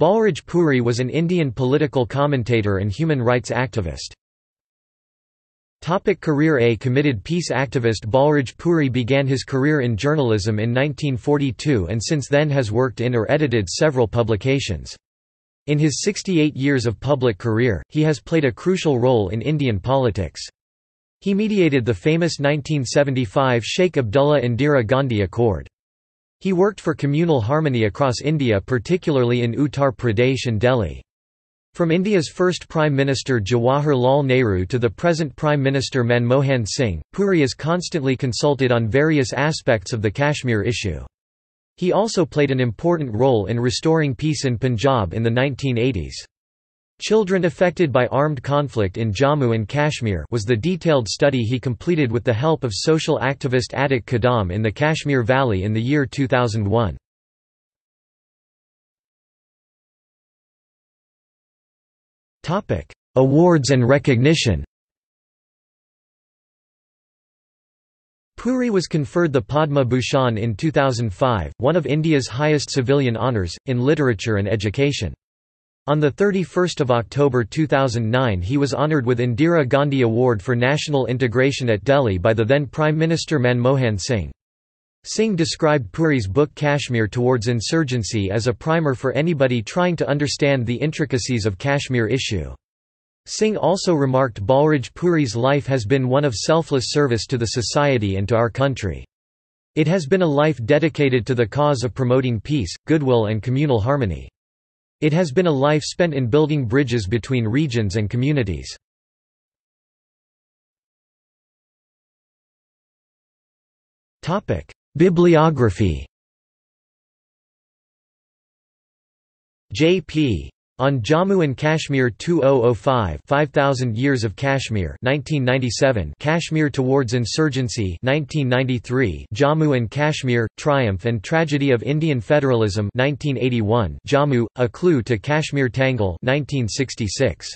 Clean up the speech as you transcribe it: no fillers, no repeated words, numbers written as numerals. Balraj Puri was an Indian political commentator and human rights activist. Career. A committed peace activist, Balraj Puri began his career in journalism in 1942 and since then has worked in or edited several publications. In his 68 years of public career, he has played a crucial role in Indian politics. He mediated the famous 1975 Sheikh Abdullah Indira Gandhi Accord. He worked for communal harmony across India, particularly in Uttar Pradesh and Delhi. From India's first Prime Minister Jawaharlal Nehru to the present Prime Minister Manmohan Singh, Puri is constantly consulted on various aspects of the Kashmir issue. He also played an important role in restoring peace in Punjab in the 1980s. Children Affected by Armed Conflict in Jammu and Kashmir was the detailed study he completed with the help of social activist Attic Kadam in the Kashmir Valley in the year 2001. Awards and recognition. Puri was conferred the Padma Bhushan in 2005, one of India's highest civilian honours, in literature and education. On 31 October 2009 he was honoured with Indira Gandhi Award for National Integration at Delhi by the then Prime Minister Manmohan Singh. Singh described Puri's book Kashmir Towards Insurgency as a primer for anybody trying to understand the intricacies of Kashmir issue. Singh also remarked Balraj Puri's life has been one of selfless service to the society and to our country. It has been a life dedicated to the cause of promoting peace, goodwill and communal harmony. It has been a life spent in building bridges between regions and communities. Bibliography. J.P. On Jammu and Kashmir 2005, 5000 Years of Kashmir 1997, Kashmir Towards Insurgency 1993, Jammu and Kashmir, Triumph and Tragedy of Indian Federalism 1981, Jammu, A Clue to Kashmir Tangle 1966.